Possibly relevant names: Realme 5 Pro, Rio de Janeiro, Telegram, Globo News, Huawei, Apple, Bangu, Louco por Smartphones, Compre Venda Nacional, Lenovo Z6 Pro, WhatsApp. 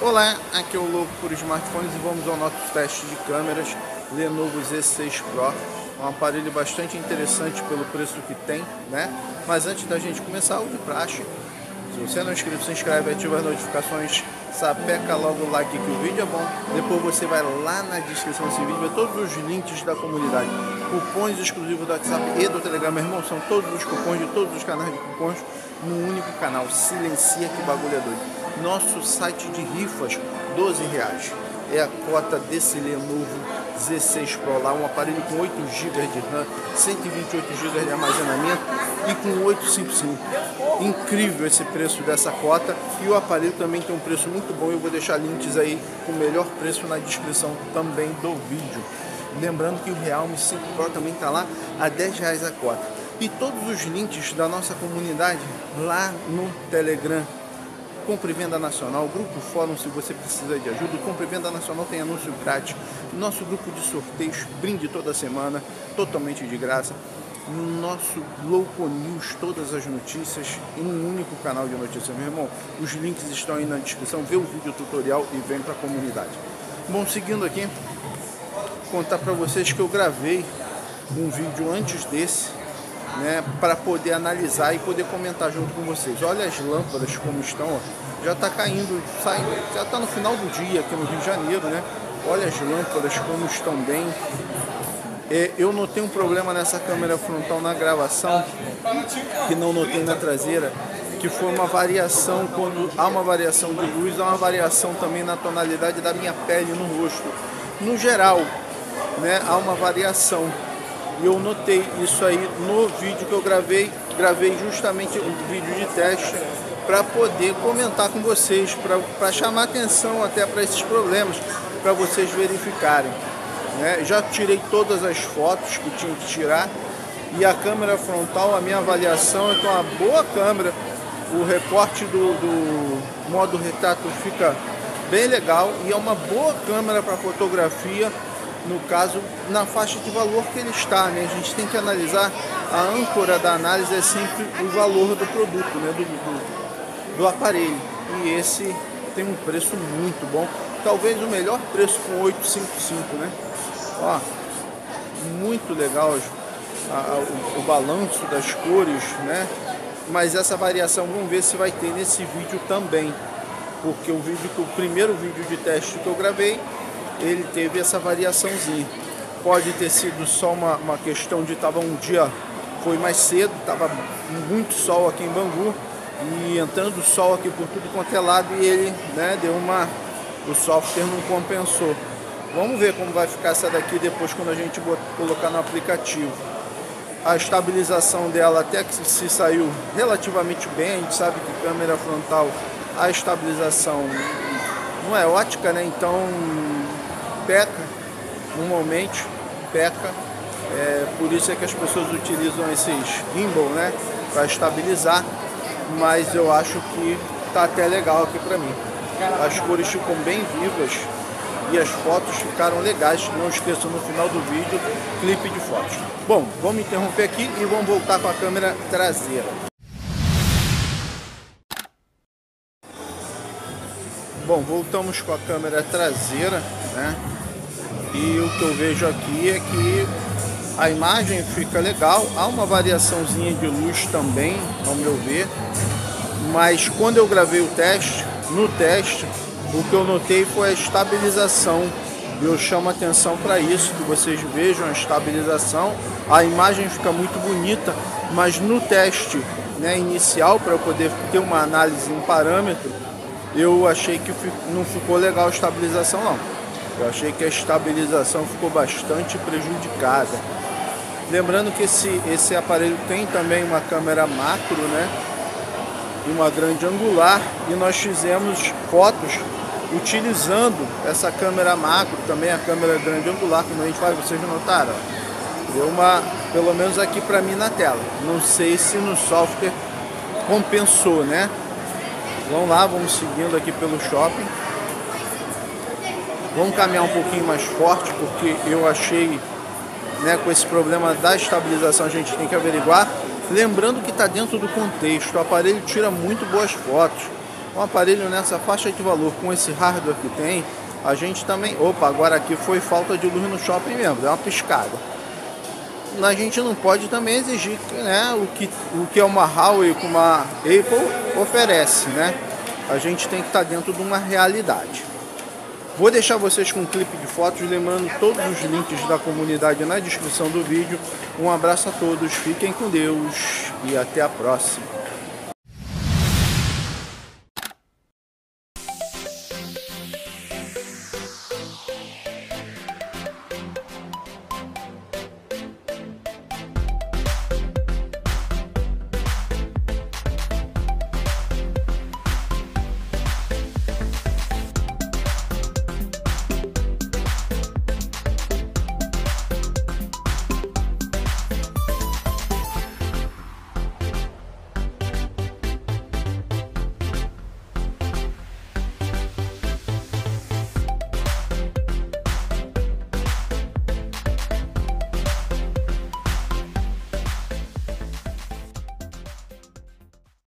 Olá, aqui é o Louco por Smartphones e vamos ao nosso teste de câmeras Lenovo Z6 Pro. Um aparelho bastante interessante pelo preço que tem, né? Mas antes da gente começar, o de praxe. Se você não é inscrito, se inscreve, ativa as notificações, sapeca logo o like que o vídeo é bom. Depois você vai lá na descrição desse vídeo, vê todos os links da comunidade. Cupons exclusivos do WhatsApp e do Telegram, meu irmão, são todos os cupons de todos os canais de cupons num único canal. Silencia que bagulho é doido. Nosso site de rifas, R$12. É a cota desse Lenovo Z6 Pro lá, um aparelho com 8 GB de RAM, 128 GB de armazenamento e com 855. Incrível esse preço dessa cota, e o aparelho também tem um preço muito bom. Eu vou deixar links aí com o melhor preço na descrição também do vídeo. Lembrando que o Realme 5 Pro também está lá a R$10 a cota. E todos os links da nossa comunidade lá no Telegram. Compre Venda Nacional, grupo fórum se você precisa de ajuda. O Compre Venda Nacional tem anúncio grátis. Nosso grupo de sorteios, brinde toda semana, totalmente de graça. Nosso Globo News, todas as notícias em um único canal de notícias. Meu irmão, os links estão aí na descrição. Vê o vídeo tutorial e vem para a comunidade. Bom, seguindo aqui, vou contar para vocês que eu gravei um vídeo antes desse, né, para poder analisar e poder comentar junto com vocês. Olha as lâmpadas como estão, ó. Já está caindo, já está no final do dia aqui no Rio de Janeiro, né? Olha as lâmpadas como estão bem. É, eu notei um problema nessa câmera frontal na gravação que não notei na traseira, que foi uma variação. Quando há uma variação de luz, há uma variação também na tonalidade da minha pele no rosto. No geral, né, há uma variação. E eu notei isso aí no vídeo que eu gravei justamente um vídeo de teste para poder comentar com vocês, para chamar atenção até para esses problemas, para vocês verificarem, né? Já tirei todas as fotos que tinha que tirar, e a câmera frontal, a minha avaliação, então uma boa câmera, o recorte do modo retrato fica bem legal, e é uma boa câmera para fotografia. No caso, na faixa de valor que ele está, né? A gente tem que analisar, a âncora da análise é sempre o valor do produto, né? do aparelho. E esse tem um preço muito bom, talvez o melhor preço com 855, né? Ó, muito legal o balanço das cores, né? Mas essa variação vamos ver se vai ter nesse vídeo também, porque o primeiro vídeo de teste que eu gravei, ele teve essa variaçãozinha. Pode ter sido só uma questão de tava um dia, foi mais cedo, tava muito sol aqui em Bangu, e entrando sol aqui por tudo quanto é lado, e ele, né, o software não compensou. Vamos ver como vai ficar essa daqui depois quando a gente colocar no aplicativo. A estabilização dela até que se saiu relativamente bem. A gente sabe que câmera frontal, a estabilização não é ótica, né? Então peca, normalmente peca, por isso é que as pessoas utilizam esses gimbal, né, para estabilizar, mas eu acho que tá até legal aqui para mim. As cores ficam bem vivas e as fotos ficaram legais. Não esqueçam, no final do vídeo, clipe de fotos. Bom, vamos interromper aqui e vamos voltar com a câmera traseira. Bom, voltamos com a câmera traseira, né? E o que eu vejo aqui é que a imagem fica legal. Há uma variaçãozinha de luz também, ao meu ver. Mas quando eu gravei o teste, no teste, o que eu notei foi a estabilização. Eu chamo a atenção para isso, que vocês vejam a estabilização. A imagem fica muito bonita, mas no teste, né, inicial, para eu poder ter uma análise, um parâmetro, eu achei que não ficou legal a estabilização, não. Eu achei que a estabilização ficou bastante prejudicada. Lembrando que esse aparelho tem também uma câmera macro, né? E uma grande angular. E nós fizemos fotos utilizando essa câmera macro, também a câmera grande angular, como a gente faz, vocês notaram. Deu uma, pelo menos aqui para mim na tela. Não sei se no software compensou, né? Vamos lá, vamos seguindo aqui pelo shopping. Vamos caminhar um pouquinho mais forte, porque eu achei, né, com esse problema da estabilização a gente tem que averiguar. Lembrando que está dentro do contexto, o aparelho tira muito boas fotos. um aparelho nessa faixa de valor com esse hardware que tem, a gente também... Opa, agora aqui foi falta de luz no shopping mesmo, deu uma piscada. A gente não pode também exigir, né, o que é uma Huawei com uma Apple oferece, né? A gente tem que estar dentro de uma realidade. Vou deixar vocês com um clipe de fotos, lembrando todos os links da comunidade na descrição do vídeo. Um abraço a todos, fiquem com Deus e até a próxima.